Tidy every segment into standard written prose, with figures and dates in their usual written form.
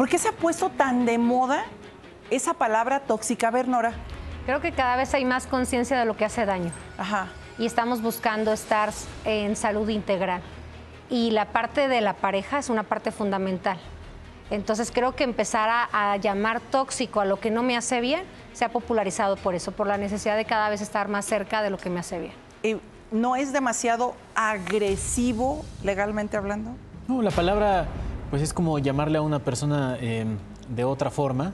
¿Por qué se ha puesto tan de moda esa palabra tóxica? A ver, Nora. Creo que cada vez hay más conciencia de lo que hace daño. Ajá. Y estamos buscando estar en salud integral. Y la parte de la pareja es una parte fundamental. Entonces creo que empezar a llamar tóxico a lo que no me hace bien se ha popularizado por eso, por la necesidad de cada vez estar más cerca de lo que me hace bien. ¿No es demasiado agresivo legalmente hablando? No, la palabra pues es como llamarle a una persona de otra forma.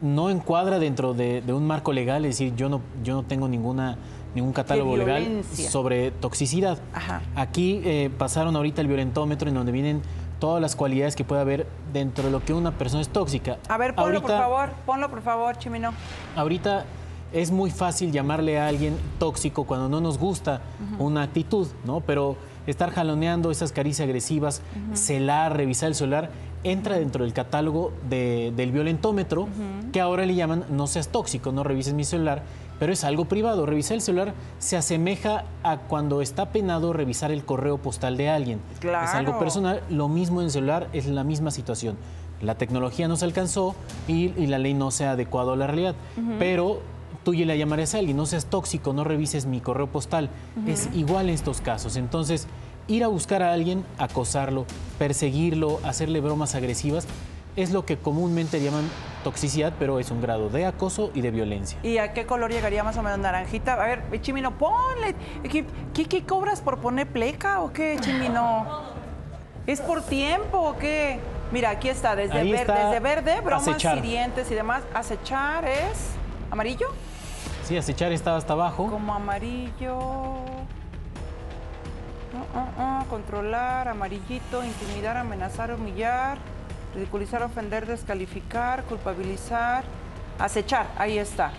No encuadra dentro de un marco legal, es decir, yo no tengo ningún catálogo legal sobre toxicidad. Ajá. Aquí pasaron ahorita el violentómetro en donde vienen todas las cualidades que puede haber dentro de lo que una persona es tóxica. A ver, ponlo ahorita, por favor, Chimino. Ahorita es muy fácil llamarle a alguien tóxico cuando no nos gusta una actitud, ¿no? Pero estar jaloneando esas caricias agresivas, celar, revisar el celular, entra dentro del catálogo del violentómetro, que ahora le llaman no seas tóxico, no revises mi celular, pero es algo privado. Revisar el celular se asemeja a cuando está penado revisar el correo postal de alguien. Claro. Es algo personal, lo mismo en el celular, es la misma situación. La tecnología no se alcanzó y la ley no se ha adecuado a la realidad, pero tú ya le llamarás a alguien, no seas tóxico, no revises mi correo postal. Es igual en estos casos. Entonces, ir a buscar a alguien, acosarlo, perseguirlo, hacerle bromas agresivas, es lo que comúnmente llaman toxicidad, pero es un grado de acoso y de violencia. ¿Y a qué color llegaría más o menos? ¿Naranjita? A ver, Chimino, ponle. ¿Qué cobras por poner pleca o qué, Chimino? ¿Es por tiempo o qué? Mira, aquí está, desde verde, bromas, acechar, hirientes y demás. Acechar es... ¿Amarillo? Sí, acechar estaba hasta abajo. Como amarillo. Controlar, amarillito, intimidar, amenazar, humillar, ridiculizar, ofender, descalificar, culpabilizar, acechar, ahí está.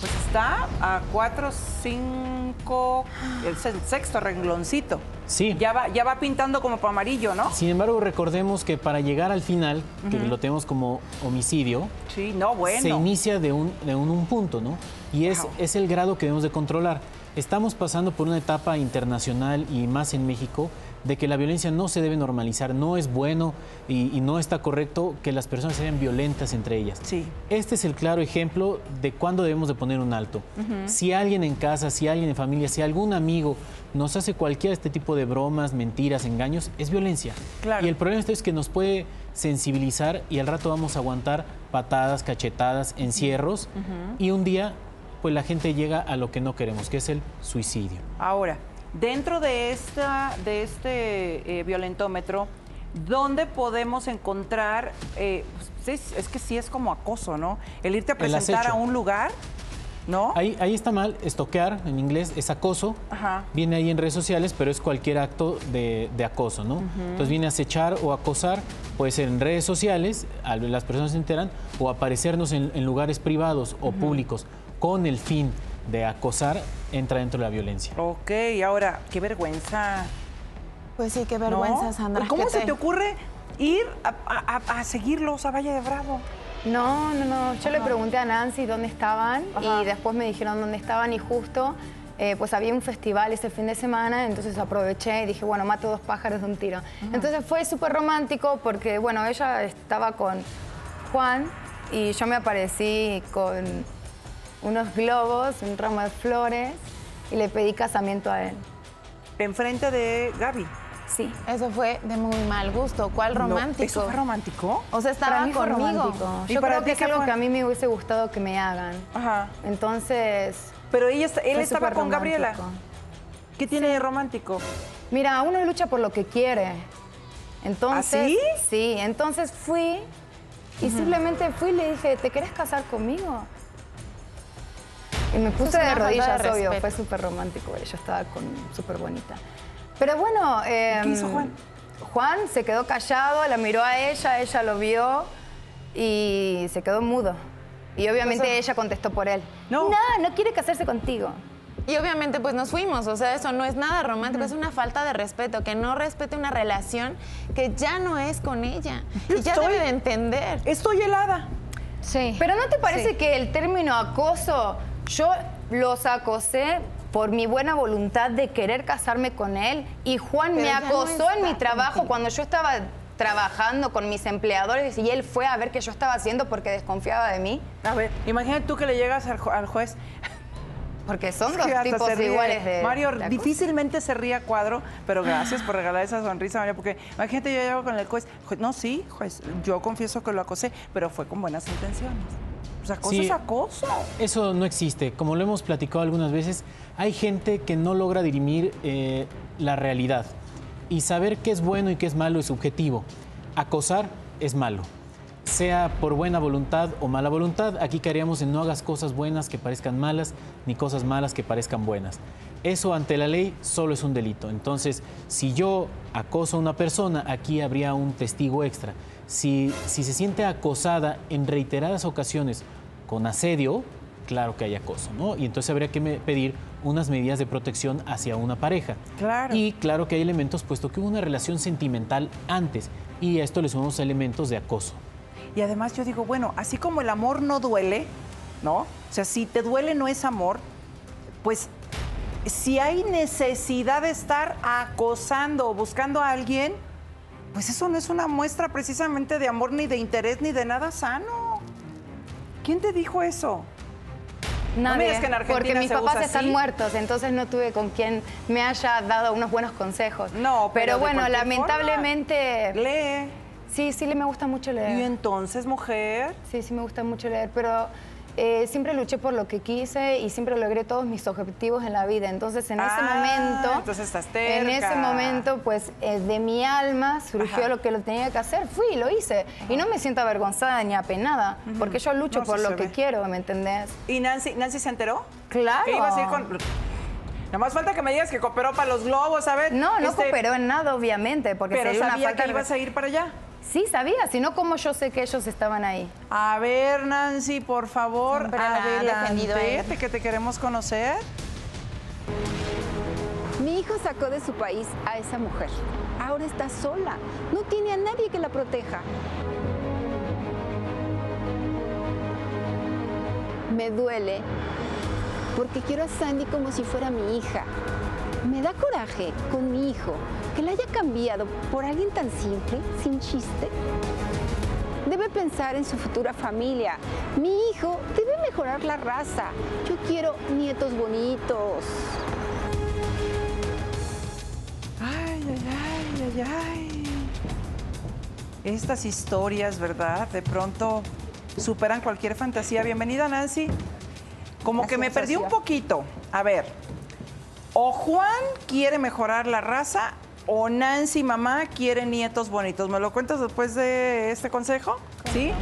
Pues está a 4, 5, el sexto rengloncito. Sí. Ya va pintando como para amarillo, ¿no? Sin embargo, recordemos que para llegar al final, que lo tenemos como homicidio, sí, no, bueno, se inicia de un punto, ¿no? Y es el grado que debemos de controlar. Estamos pasando por una etapa internacional y más en México de que la violencia no se debe normalizar, no es bueno y no está correcto que las personas sean violentas entre ellas. Sí. Este es el claro ejemplo de cuándo debemos de poner un alto. Si alguien en casa, si alguien en familia, si algún amigo nos hace cualquiera este tipo de bromas, mentiras, engaños, es violencia. Claro. Y el problema es que nos puede sensibilizar y al rato vamos a aguantar patadas, cachetadas, encierros y un día pues la gente llega a lo que no queremos, que es el suicidio. Ahora, dentro de este violentómetro, ¿dónde podemos encontrar? Es que sí es como acoso, ¿no? El irte a presentar a un lugar, ¿no? Ahí está mal, stalkear en inglés es acoso. Ajá. Viene ahí en redes sociales, pero es cualquier acto de acoso, ¿no? Entonces viene acechar o acosar, puede ser en redes sociales, las personas se enteran, o aparecernos en lugares privados o públicos con el fin de acosar, entra dentro de la violencia. Ok, ahora, qué vergüenza. Pues sí, qué vergüenza, ¿no, Sandra? ¿Cómo se te ocurre ir a seguirlos a Valle de Bravo? No. Yo le pregunté a Nancy dónde estaban y después me dijeron dónde estaban y justo pues había un festival ese fin de semana, entonces aproveché y dije, bueno, mato dos pájaros de un tiro. Entonces fue súper romántico porque, bueno, ella estaba con Juan y yo me aparecí con unos globos, un ramo de flores y le pedí casamiento a él. ¿Enfrente de Gaby? Sí. Eso fue de muy mal gusto. ¿Cuál romántico? No, ¿eso fue romántico? O sea, estaba conmigo. Yo creo que es algo que a mí me hubiese gustado que me hagan. Ajá. Entonces... Pero él estaba con Gabriela. ¿Qué tiene de romántico? Mira, uno lucha por lo que quiere. Entonces... ¿Así? Sí. Entonces fui y simplemente fui y le dije, ¿te querés casar conmigo? Y me puse de rodillas, obvio, fue súper romántico, ella estaba súper bonita. Pero bueno... ¿Qué hizo Juan? Juan se quedó callado, la miró a ella, ella lo vio y se quedó mudo. Y obviamente ella contestó por él. No quiere casarse contigo. Y obviamente pues nos fuimos, o sea, eso no es nada romántico, es una falta de respeto, que no respete una relación que ya no es con ella. Y ya debe de entender. Estoy helada. Sí. Pero ¿no te parece que el término acoso... Yo los acosé por mi buena voluntad de querer casarme con él y Juan me acosó en mi trabajo cuando yo estaba trabajando con mis empleadores y él fue a ver qué yo estaba haciendo porque desconfiaba de mí. A ver, imagínate tú que le llegas al juez. Porque son dos tipos iguales de... Mario, difícilmente se ría Cuadro, pero gracias por regalar esa sonrisa, Mario, porque imagínate, yo llego con el juez. No, sí, juez, yo confieso que lo acosé, pero fue con buenas intenciones. Pues acoso es acoso. Eso no existe. Como lo hemos platicado algunas veces, hay gente que no logra dirimir la realidad. Y saber qué es bueno y qué es malo es subjetivo. Acosar es malo. Sea por buena voluntad o mala voluntad, aquí caeríamos en no hagas cosas buenas que parezcan malas, ni cosas malas que parezcan buenas. Eso ante la ley solo es un delito. Entonces, si yo acoso a una persona, aquí habría un testigo extra. Si se siente acosada en reiteradas ocasiones con asedio, claro que hay acoso, ¿no? Y entonces habría que pedir unas medidas de protección hacia una pareja. Claro. Y claro que hay elementos, puesto que hubo una relación sentimental antes, y a esto le sumamos elementos de acoso. Y además yo digo, bueno, así como el amor no duele, ¿no? O sea, si te duele no es amor, pues si hay necesidad de estar acosando o buscando a alguien, pues eso no es una muestra precisamente de amor, ni de interés, ni de nada sano. ¿Quién te dijo eso? Nadie, no porque mis papás están muertos, entonces no tuve con quien me haya dado unos buenos consejos. No, pero bueno, lamentablemente... Forma, lee... Sí, me gusta mucho leer. ¿Y entonces, mujer? Sí, me gusta mucho leer, pero siempre luché por lo que quise y siempre logré todos mis objetivos en la vida. Entonces, en ese momento... Entonces estás terca. En ese momento, pues, de mi alma surgió lo que lo tenía que hacer. Fui y lo hice. Y no me siento avergonzada ni apenada, porque yo lucho por lo que quiero, ¿me entendés? ¿Y Nancy se enteró? Claro. ¿Qué ibas a ir con...? Nada más falta que me digas que cooperó para los globos, ¿sabes? No, no cooperó en nada, obviamente, porque sería una falta... ¿Pero sabía que ibas a ir para allá? Sí, sabía, sino como yo sé que ellos estaban ahí. A ver, Nancy, por favor, adelante, que te queremos conocer. Mi hijo sacó de su país a esa mujer. Ahora está sola, no tiene a nadie que la proteja. Me duele porque quiero a Sandy como si fuera mi hija. Me da coraje con mi hijo que la haya cambiado por alguien tan simple, sin chiste. Debe pensar en su futura familia. Mi hijo debe mejorar la raza. Yo quiero nietos bonitos. Ay, ay, ay, ay, ay. Estas historias, ¿verdad? De pronto superan cualquier fantasía. Bienvenida, Nancy. Como que me perdí un poquito. A ver... O Juan quiere mejorar la raza o Nancy, mamá, quiere nietos bonitos. ¿Me lo cuentas después de este consejo? ¿Sí?